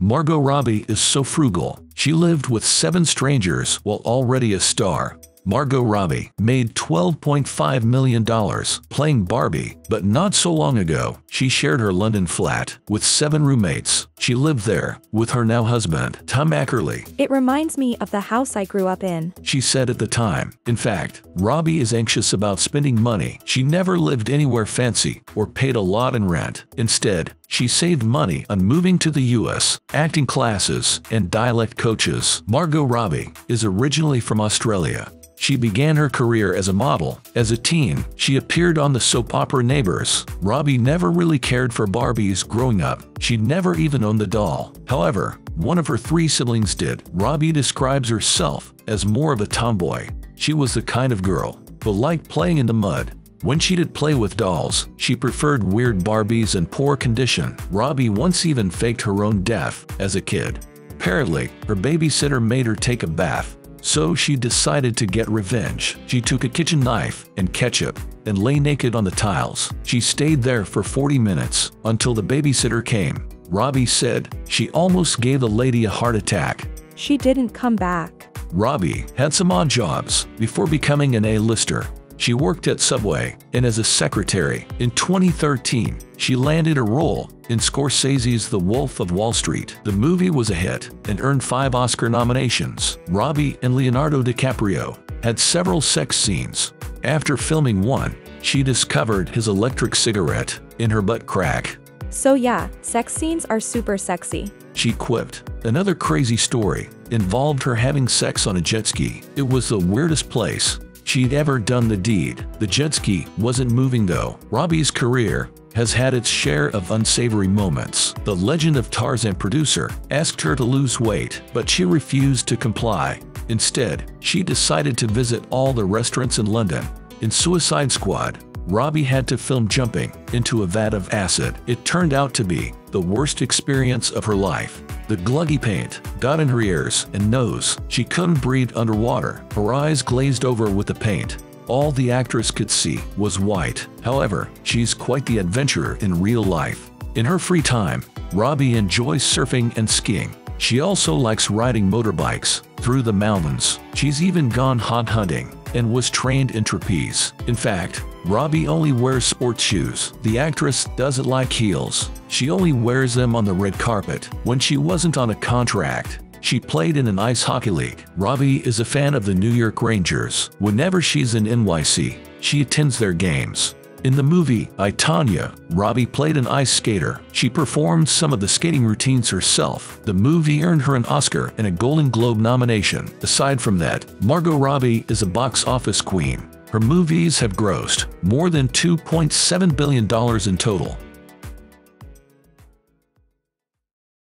Margot Robbie is so frugal. She lived with 7 strangers while already a star. Margot Robbie made $12.5 million playing Barbie, but not so long ago, she shared her London flat with 7 roommates. She lived there with her now husband, Tom Ackerley. "It reminds me of the house I grew up in," she said at the time. In fact, Robbie is anxious about spending money. She never lived anywhere fancy or paid a lot in rent. Instead, she saved money on moving to the US, acting classes, and dialect coaches. Margot Robbie is originally from Australia. She began her career as a model. As a teen, she appeared on the soap opera Neighbors. Robbie never really cared for Barbies growing up. She never even owned the doll. However, one of her 3 siblings did. Robbie describes herself as more of a tomboy. She was the kind of girl who liked playing in the mud. When she did play with dolls, she preferred weird Barbies in poor condition. Robbie once even faked her own death as a kid. Apparently, her babysitter made her take a bath, so she decided to get revenge. She took a kitchen knife and ketchup and lay naked on the tiles. She stayed there for 40 minutes until the babysitter came. Robbie said she almost gave the lady a heart attack. She didn't come back. Robbie had some odd jobs before becoming an A-lister. She worked at Subway and as a secretary. In 2013, she landed a role in Scorsese's The Wolf of Wall Street. The movie was a hit and earned 5 Oscar nominations. Robbie and Leonardo DiCaprio had several sex scenes. After filming one, she discovered his electric cigarette in her butt crack. "So yeah, sex scenes are super sexy," she quipped. Another crazy story involved her having sex on a jet ski. It was the weirdest place she'd ever done the deed. The jet ski wasn't moving though. Robbie's career has had its share of unsavory moments. The Legend of Tarzan producer asked her to lose weight, but she refused to comply. Instead, she decided to visit all the restaurants in London. In Suicide Squad, Robbie had to film jumping into a vat of acid. It turned out to be the worst experience of her life. The gluggy paint got in her ears and nose. She couldn't breathe underwater. Her eyes glazed over with the paint. All the actress could see was white. However, she's quite the adventurer in real life. In her free time, Robbie enjoys surfing and skiing. She also likes riding motorbikes through the mountains. She's even gone hog hunting and was trained in trapeze. In fact, Robbie only wears sports shoes. The actress doesn't like heels. She only wears them on the red carpet. When she wasn't on a contract, she played in an ice hockey league. Robbie is a fan of the New York Rangers. Whenever she's in NYC, she attends their games. In the movie I, Tonya, Robbie played an ice skater. She performed some of the skating routines herself. The movie earned her an Oscar and a Golden Globe nomination. Aside from that, Margot Robbie is a box office queen. Her movies have grossed more than $2.7 billion in total.